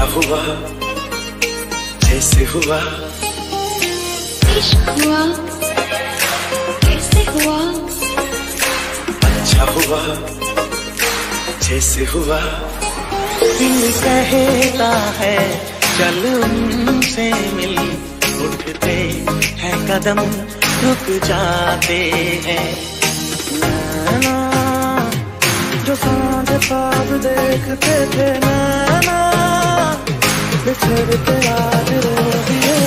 क्या हुआ कैसे हुआ इश्क हुआ कैसे हुआ अच्छा हुआ जैसे हुआ। दिल कहता है चल उनसे मिल, उठते हैं कदम रुक जाते हैं नाना, जो सांझ पाप देखते थे नाना, बिछड़ के आज रो दिए।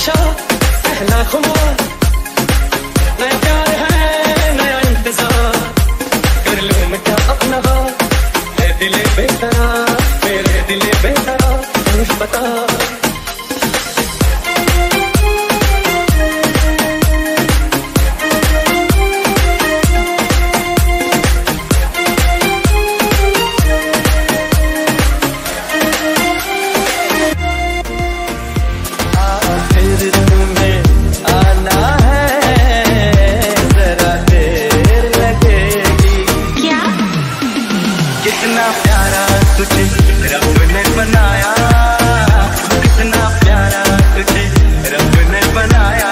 नशा सहला खुमा, नया प्यार है नया इंतजार, कर लो मिटा अपना हाथ, है दिले बेकरार, मेरे दिले बेकरार, मुझे बता। कितना प्यारा तुझे रब ने बनाया, कितना प्यारा तुझे रब ने बनाया,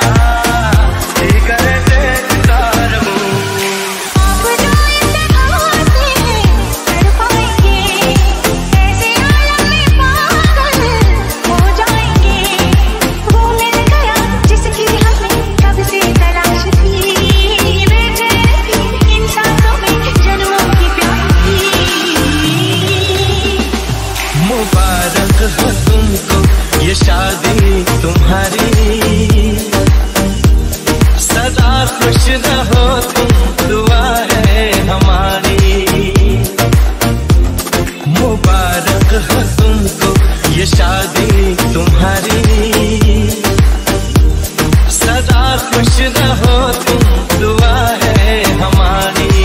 मुबारक हो तुमको ये शादी तुम्हारी, सदा खुश रहो तुम दुआ है हमारी। मुबारक हो तुमको ये शादी तुम्हारी, सदा खुश रहो तुम दुआ है हमारी।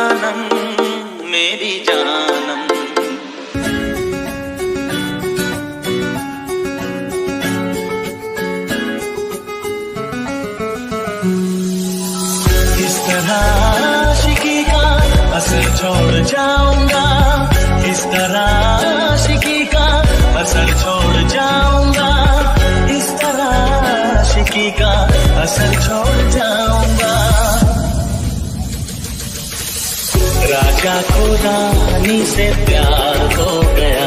जानम मेरी जानम। इस तरह आशिकी का असर छोड़ जाऊंगा, इस तरह आशिकी का असर छोड़ जाऊंगा, इस तरह आशिकी का असर छोड़ जाऊंगा। राजा को रानी से प्यार हो गया,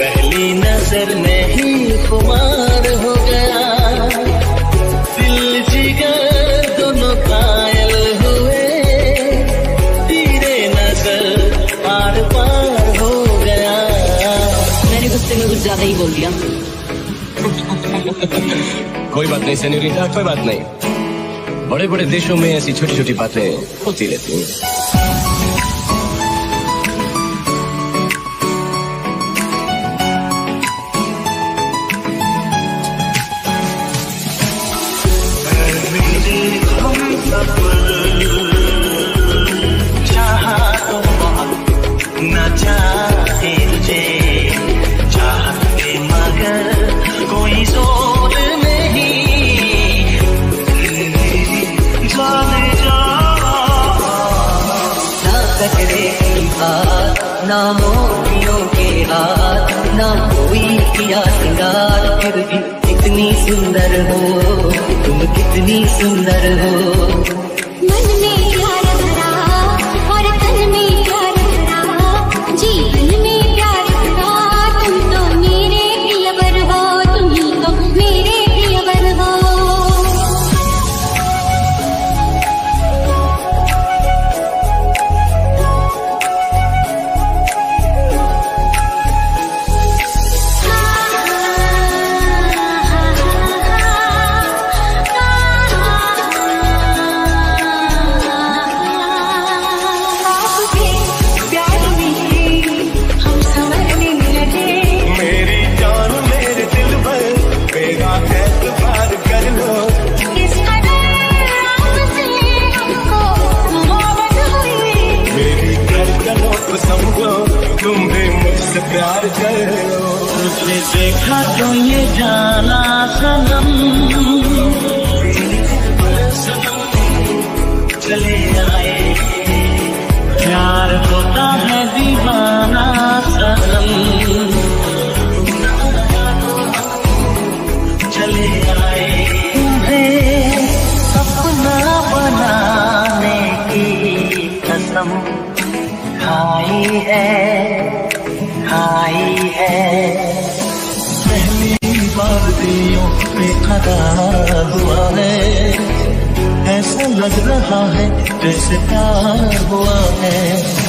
पहली नजर में ही खुमार हो गया। दिल जिगर दोनों कायल हुए, तीरे नजर पार पार हो गया। मैंने गुस्से में कुछ ज्यादा ही बोल दिया। कोई बात नहीं सेन्योरिटा, कोई बात नहीं। बड़े बड़े देशों में ऐसी छोटी छोटी बातें होती रहती हैं। चाहा तो ना चाहते तुझे, चाहते मगर कोई जोर नहीं। ना मोतियों के हाथ, ना कोई किया सिंगार, फिर भी कितनी सुंदर हो तुम, कितनी सुंदर हो। मन में प्यार भरा और तन में प्यार भरा, जीवन में प्यार भरा, तुम तो मेरे प्रियवर हो, तुम तो मेरे प्रियवर हो। प्यार कर लो। तुझे देखा तो ये जाना सनम, चले आए प्यार होता है दीवाना सनम, चले आए। तुम्हें अपना बनाने की कसम खाई है, आई है। पहली बार दियों पे खड़ा हुआ है, ऐसा लग रहा है जैसे प्यार हुआ है।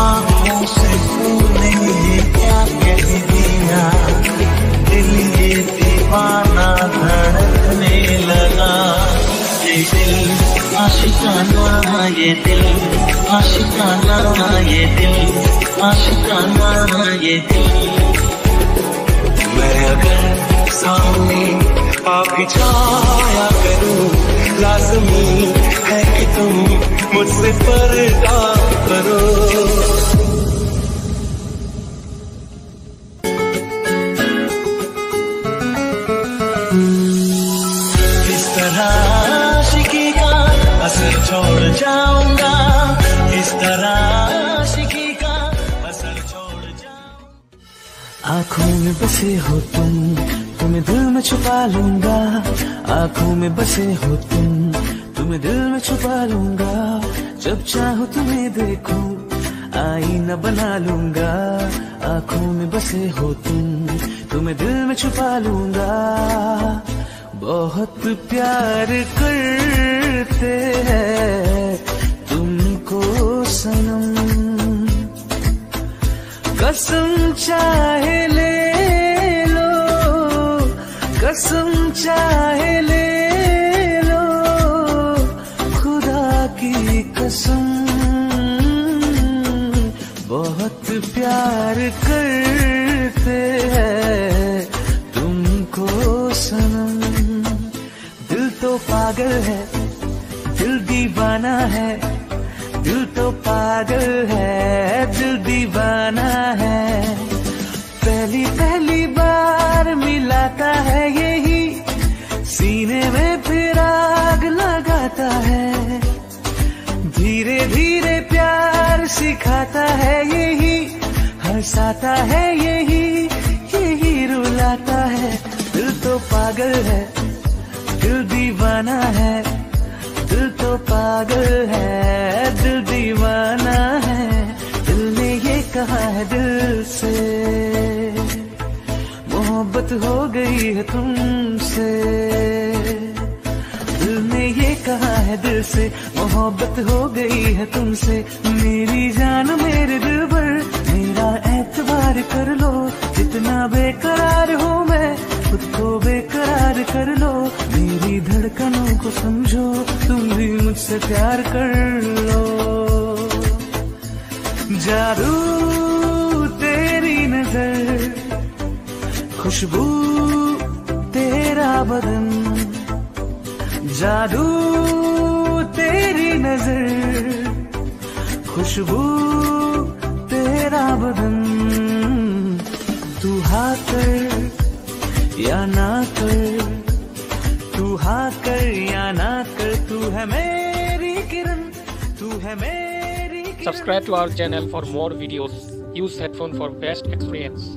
आँखों से सुने क्या कह दिया, दिल ये दीवाना धड़कने लगा। ये दिल आशिकाना है, ये दिल आशिकाना है, ये दिल आशिकाना है, ये दिल। मैं अगर सामने आ भी जाया करूं, लाज़मी है कि तुम मुझसे पर्दा करो। आशिकी का असर छोड़ जाऊंगा, इस तरह आशिकी का असर छोड़ जाऊंगा। आंखों में बसे हो तुम, तुम्हें दिल में छुपा लूंगा। आंखों में बसे हो तुम, तुम्हें दिल में छुपा लूंगा। जब चाहो तुम्हें देखूं, आईना बना लूंगा। आंखों में बसे हो तुम, तुम्हें दिल में छुपा लूंगा। बहुत प्यार करते हैं तुमको सनम, कसम चाहे ले लो, कसम चाहे ले लो, खुदा की कसम। बहुत प्यार कर पागल है, दिल दीवाना है, दिल तो पागल है, दिल दीवाना है। पहली पहली बार मिलाता है यही, सीने में फिर आग लगाता है, धीरे धीरे प्यार सिखाता है यही, हंसाता है यही, यही रुलाता है। दिल तो पागल है, दिल दीवाना है, दिल तो पागल है, दिल दीवाना है। दिल ने ये कहा है दिल से, मोहब्बत हो गई है तुमसे। दिल ने ये कहा है दिल से, मोहब्बत हो गई है तुमसे। मेरी जान मेरे दिल पर मेरा एतबार कर लो, जितना बेकरार हूँ मैं खुद को बेकरार कर लो। मेरी धड़कनों को समझो, तुम भी मुझसे प्यार कर लो। जादू तेरी नजर, खुशबू तेरा बदन, जादू तेरी नजर, खुशबू तेरा बदन। तू हाँ कर या ना कर, तू हाँ कर या ना कर, तू है मेरी किरण, तू है मेरी Kiran. Subscribe to our channel for more videos. Use headphone for best experience.